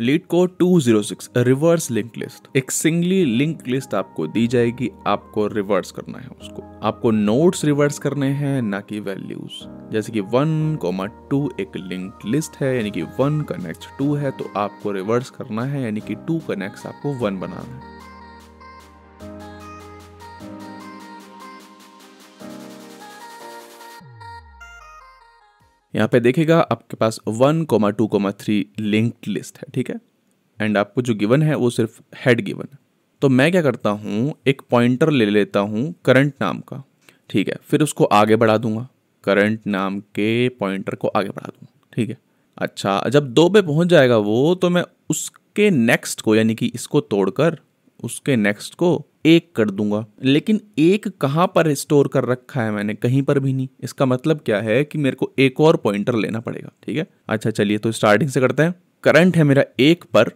LeetCode 206 reverse link list, एक singly link list आपको दी जाएगी, आपको रिवर्स करना है उसको, आपको नोड्स रिवर्स करने हैं ना कि वैल्यूज। जैसे कि 1,2 एक लिंक लिस्ट है यानी कि 1 कनेक्ट्स 2 है, तो आपको रिवर्स करना है यानी कि 2 कनेक्ट्स आपको 1 बनाना है। यहाँ पे देखेगा आपके पास 1,2,3 लिंक्ड लिस्ट है, ठीक है, एंड आपको जो गिवन है वो सिर्फ हेड गिवन है। तो मैं क्या करता हूँ, एक पॉइंटर ले लेता हूँ करंट नाम का, ठीक है, फिर उसको आगे बढ़ा दूंगा, करंट नाम के पॉइंटर को आगे बढ़ा दूंगा, ठीक है। अच्छा, जब 2 पे पहुँच जाएगा वो, तो मैं उसके नेक्स्ट को यानी कि इसको तोड़कर उसके नेक्स्ट को 1 कर दूंगा। लेकिन 1 कहाँ पर स्टोर कर रखा है मैंने, कहीं पर भी नहीं। इसका मतलब क्या है कि मेरे को एक और पॉइंटर लेना पड़ेगा, ठीक है। अच्छा चलिए, तो स्टार्टिंग से करते हैं। करंट है मेरा 1 पर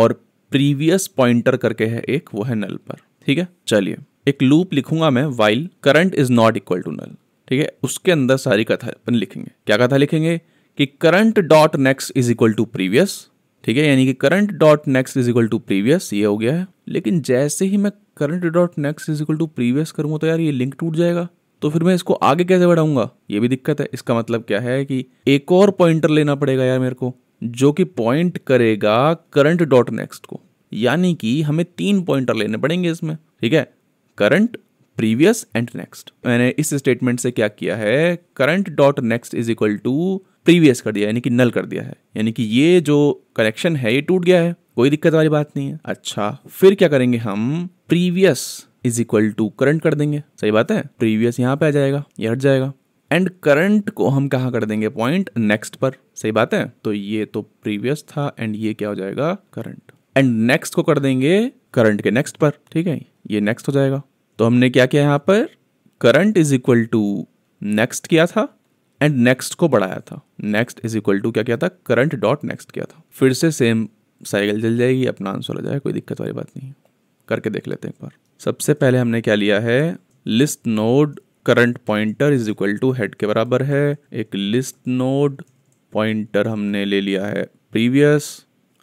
और प्रीवियस पॉइंटर करके है एक, वो है नल पर, ठीक है। चलिए, एक लूप लिखूंगा मैं, while current is not equal to null, ठीक है। उसके अंदर सारी कथा अपन लिखेंगे। क्या कथा लिखेंगे कि current dot next is equal to previous, ठीक है, यानी कि current dot next is equal to previous, ये हो गया है। लेकिन जैसे ही मैं current dot next is equal to previous करूँगा तो यार ये लिंक टूट जाएगा, तो फिर मैं इसको आगे कैसे बढ़ाऊंगा, ये भी दिक्कत है। इसका मतलब क्या है कि एक और पॉइंटर लेना पड़ेगा यार मेरे को, जो कि पॉइंट करेगा करंट डॉट नेक्स्ट को, यानी कि हमें 3 पॉइंटर लेने पड़ेंगे इसमें, ठीक है, करंट, प्रीवियस एंड नेक्स्ट। मैंने इस स्टेटमेंट से क्या किया है, current dot next is equal to previous कर दिया, यानी कि नल कर दिया है, यानी कि ये जो कनेक्शन है ये टूट गया है, कोई दिक्कत वाली बात नहीं है। अच्छा, फिर क्या करेंगे हम, previous is equal to current कर देंगे, सही बात है, प्रीवियस यहाँ पे आ जाएगा, ये हट जाएगा, एंड करंट को हम कहाँ कर देंगे, पॉइंट नेक्स्ट पर, सही बात है। तो ये तो प्रीवियस था एंड ये क्या हो जाएगा, करंट, एंड नेक्स्ट को कर देंगे करंट के नेक्स्ट पर, ठीक है, ये नेक्स्ट हो जाएगा। तो हमने क्या किया यहाँ पर, current is equal to next किया था एंड नेक्स्ट को बढ़ाया था, नेक्स्ट इज इक्वल टू क्या किया था, करंट डॉट नेक्स्ट किया था। फिर से सेम साइकिल चल जाएगी, अपना आंसर आ जाएगा, कोई दिक्कत वाली बात नहीं है। करके देख लेते हैं एक बार। सबसे पहले हमने क्या लिया है, list node current pointer is equal to head के बराबर है, एक लिस्ट नोड पॉइंटर हमने ले लिया है प्रीवियस,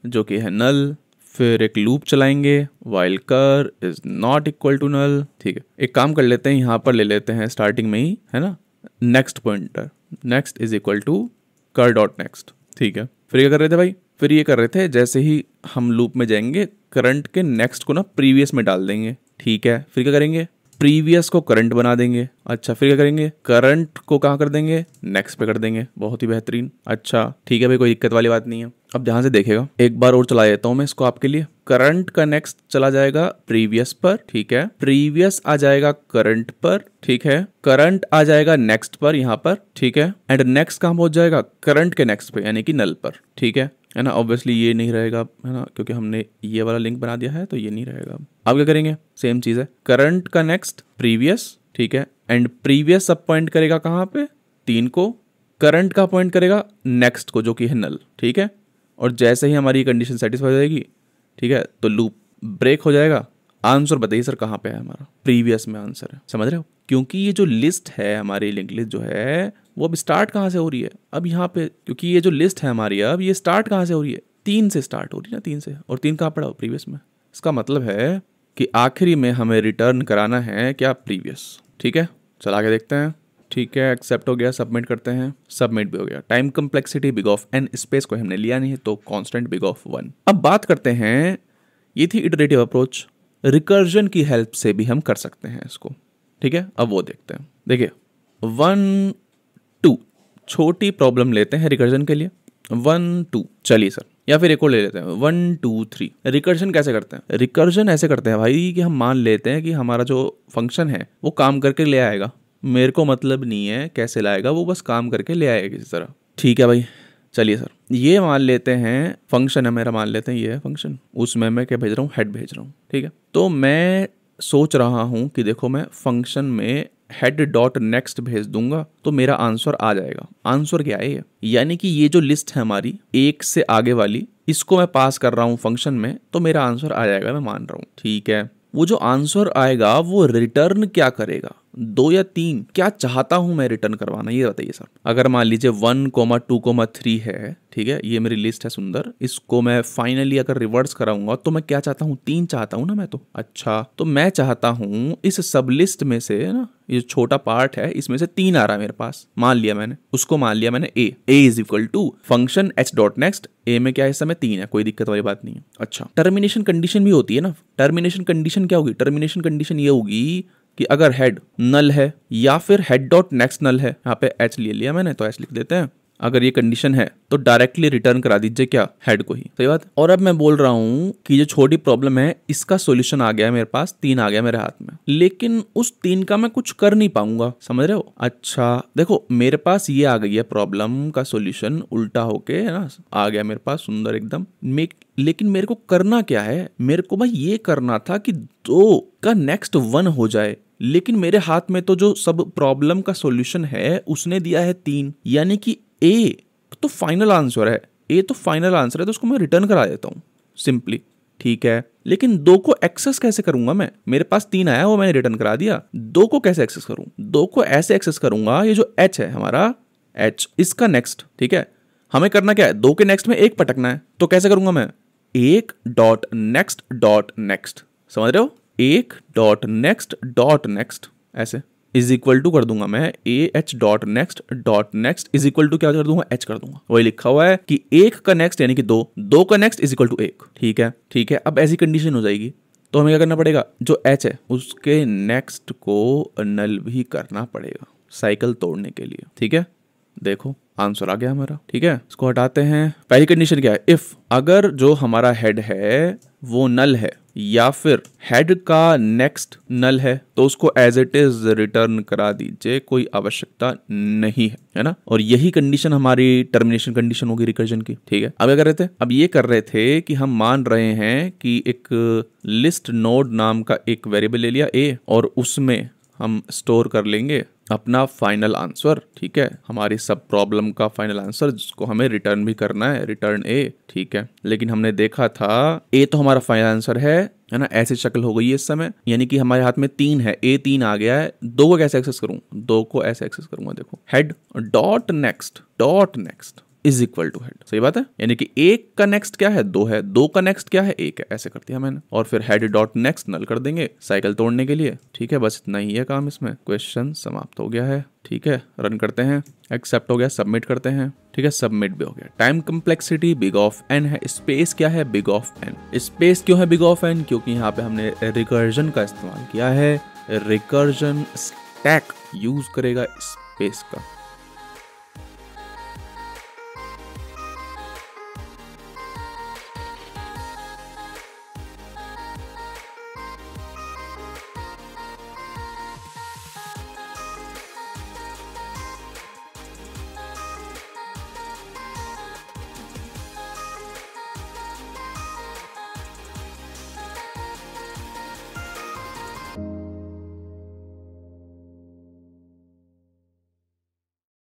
जो कि है नल। फिर एक लूप चलाएंगे, वाइल कर is not equal to null, ठीक है। एक काम कर लेते हैं, यहाँ पर ले लेते हैं स्टार्टिंग में ही, है ना, next pointer, next is equal to कर डॉट नेक्स्ट, ठीक है। फिर क्या कर रहे थे भाई, फिर ये कर रहे थे, जैसे ही हम लूप में जाएंगे करंट के नेक्स्ट को ना प्रीवियस में डाल देंगे, ठीक है। फिर क्या करेंगे, प्रीवियस को करंट बना देंगे। अच्छा, फिर क्या करेंगे, करंट को कहाँ कर देंगे, नेक्स्ट पे कर देंगे, बहुत ही बेहतरीन। अच्छा ठीक है भाई, कोई दिक्कत वाली बात नहीं है। अब ध्यान से देखेगा, एक बार और चला देता हूँ मैं इसको आपके लिए। करंट का नेक्स्ट चला जाएगा प्रीवियस पर, ठीक है, प्रीवियस आ जाएगा करंट पर, ठीक है, करंट आ जाएगा नेक्स्ट पर यहाँ पर, ठीक है, एंड नेक्स्ट कहाँ पहुंच जाएगा, करंट के नेक्स्ट पे यानी कि नल पर, ठीक है ना। ऑब्वियसली ये नहीं रहेगा, है ना, क्योंकि हमने ये वाला लिंक बना दिया है, तो ये नहीं रहेगा। अब क्या करेंगे, सेम चीज है, करंट का नेक्स्ट प्रीवियस, ठीक है, एंड प्रीवियस सब पॉइंट करेगा कहाँ पे, 3 को, करंट का पॉइंट करेगा नेक्स्ट को जो कि है नल, ठीक है। और जैसे ही हमारी कंडीशन सेटिस्फाई हो जाएगी, ठीक है, तो लूप ब्रेक हो जाएगा। आंसर बताइए सर कहाँ पे है हमारा, प्रीवियस में आंसर है, समझ रहे हो, क्योंकि ये जो लिस्ट है हमारी, लिंक लिस्ट जो है वो अब स्टार्ट कहाँ से हो रही है, अब यहाँ पे, क्योंकि ये जो लिस्ट है हमारी अब ये स्टार्ट कहाँ से हो रही है, 3 से स्टार्ट हो रही है ना, 3 से, और 3 कहाँ पड़ा हो, प्रीवियस में। इसका मतलब है कि आखिरी में हमें रिटर्न कराना है क्या, प्रीवियस, ठीक है। चल आगे देखते हैं, ठीक है, एक्सेप्ट हो गया, सबमिट करते हैं, सबमिट भी हो गया। Time complexity big of n, space को हमने लिया नहीं है, तो कांस्टेंट बिग ऑफ 1। अब बात करते हैं, ये थी इटरेटिव अप्रोच, रिकर्जन की हेल्प से भी हम कर सकते हैं इसको, ठीक है। अब वो देखते हैं, देखिए 1, 2 छोटी प्रॉब्लम लेते हैं रिकर्जन के लिए, 1, 2 चलिए सर, या फिर एक और ले लेते हैं, 1, 2, 3। रिकर्जन कैसे करते हैं, रिकर्जन ऐसे करते हैं भाई कि हम मान लेते हैं कि हमारा जो फंक्शन है वो काम करके ले आएगा, मेरे को मतलब नहीं है कैसे लाएगा, वो बस काम करके ले आएगा किसी तरह, ठीक है भाई। चलिए सर, ये मान लेते हैं फंक्शन है मेरा, मान लेते हैं ये है फंक्शन, उसमें मैं क्या भेज रहा हूँ, हेड भेज रहा हूँ, ठीक है। तो मैं सोच रहा हूँ कि देखो मैं फंक्शन में हेड डॉट नेक्स्ट भेज दूंगा तो मेरा आंसर आ जाएगा। आंसर क्या है, यानी कि ये जो लिस्ट है हमारी 1 से आगे वाली, इसको मैं पास कर रहा हूँ फंक्शन में, तो मेरा आंसर आ जाएगा, मैं मान रहा हूँ, ठीक है। वो जो आंसर आएगा वो रिटर्न क्या करेगा, दो या तीन क्या चाहता हूं मैं रिटर्न करवाना, ये बताइए सर। अगर मान लीजिए 1, 2, 3 है, ठीक है, ये मेरी लिस्ट है सुंदर, इसको मैं फाइनली अगर रिवर्स कराऊंगा तो मैं क्या चाहता हूँ, 3 चाहता हूँ ना मैं तो। अच्छा, तो मैं चाहता हूँ इस सब लिस्ट में से ना, ये छोटा पार्ट है इसमें से 3 आ रहा है मेरे पास, मान लिया मैंने, उसको मान लिया मैंने a, is equal to function H dot next, ए में क्या है इस समय 3 है, कोई दिक्कत वाली बात नहीं है। अच्छा, टर्मिनेशन कंडीशन भी होती है ना, टर्मिनेशन कंडीशन क्या होगी, टर्मिनेशन कंडीशन ये होगी कि अगर हेड नल है या फिर हेड डॉट नेक्स्ट नल है, यहाँ पे एच ले लिया मैंने तो एच लिख देते हैं, अगर ये कंडीशन है तो डायरेक्टली रिटर्न करा दीजिए क्या, हेड को ही, सही बात। और अब मैं बोल रहा हूँ कि जो छोटी प्रॉब्लम है इसका सॉल्यूशन आ गया है मेरे पास, 3 आ गया मेरे हाथ में, लेकिन उस 3 का मैं कुछ कर नहीं पाऊंगा, समझ रहे हो। अच्छा देखो, मेरे पास ये आ गई है प्रॉब्लम का सॉल्यूशन, उल्टा होके है ना आ गया मेरे पास, सुंदर एकदम। लेकिन मेरे को करना क्या है, मेरे को भाई ये करना था कि 2 का नेक्स्ट 1 हो जाए, लेकिन मेरे हाथ में तो जो सब प्रॉब्लम का सॉल्यूशन है उसने दिया है 3, यानी कि ए तो फाइनल आंसर है, ए तो फाइनल आंसर है, तो उसको मैं रिटर्न करा देता हूँ सिंपली, ठीक है। लेकिन 2 को एक्सेस कैसे करूंगा मैं, मेरे पास 3 आया वो मैंने रिटर्न करा दिया, 2 को कैसे एक्सेस करूँ, 2 को ऐसे एक्सेस करूंगा, ये जो एच है हमारा, एच इसका नेक्स्ट, ठीक है, हमें करना क्या है 2 के नेक्स्ट में 1 पटकना है, तो कैसे करूंगा मैं, 1 डॉट नेक्स्ट, समझ रहे हो, 1 डॉट नेक्स्ट ऐसे इज इक्वल टू कर दूंगा मैं, AH.next.next इज इक्वल टू क्या कर दूंगा, H कर दूंगा, वही लिखा हुआ है कि 1 का नेक्स्ट यानी कि 2, 2 का नेक्स्ट इज इक्वल टू 1, ठीक है ठीक है। अब ऐसी कंडीशन हो जाएगी तो हमें क्या करना पड़ेगा, जो H है उसके नेक्स्ट को नल भी करना पड़ेगा साइकिल तोड़ने के लिए, ठीक है। देखो आंसर आ गया हमारा, ठीक है, इसको हटाते हैं। पहली कंडीशन क्या है, इफ अगर जो हमारा हेड है वो नल है या फिर हेड का नेक्स्ट नल है तो उसको एज इट इज रिटर्न करा दीजिए, कोई आवश्यकता नहीं है, है ना। और यही कंडीशन हमारी टर्मिनेशन कंडीशन होगी रिकर्जन की, ठीक है। अब क्या कर रहे थे, अब ये कर रहे थे कि हम मान रहे हैं कि एक लिस्ट नोड नाम का एक वेरिएबल ले लिया ए, और उसमें हम स्टोर कर लेंगे अपना फाइनल आंसर, ठीक है, हमारी सब प्रॉब्लम का फाइनल आंसर जिसको हमें रिटर्न भी करना है, रिटर्न ए, ठीक है। लेकिन हमने देखा था ए तो हमारा फाइनल आंसर है ना, ऐसी शक्ल हो गई है इस समय, यानी कि हमारे हाथ में 3 है, ए 3 आ गया है, 2 को कैसे एक्सेस करूं, 2 को ऐसे एक्सेस करूंगा, देखो head dot next is equal to head, सही बात है, यानी कि 1 का नेक्स्ट क्या है 2 है, 2 का नेक्स्ट क्या है 1 है, ऐसे कर दिया मैंने, और फिर हेड डॉट नेक्स्ट नल कर देंगे साइकिल तोड़ने के लिए, ठीक है। बस इतना ही है काम इसमें, क्वेश्चन समाप्त हो गया है, ठीक है। रन करते हैं, एक्सेप्ट हो गया, सबमिट करते हैं, ठीक है, सबमिट भी हो गया। Time complexity big of n है, स्पेस क्या है big of n, स्पेस क्यों है big of n, क्योंकि यहाँ पे हमने रिकर्जन का इस्तेमाल किया है, रिकर्जन स्टैक यूज करेगा स्पेस का,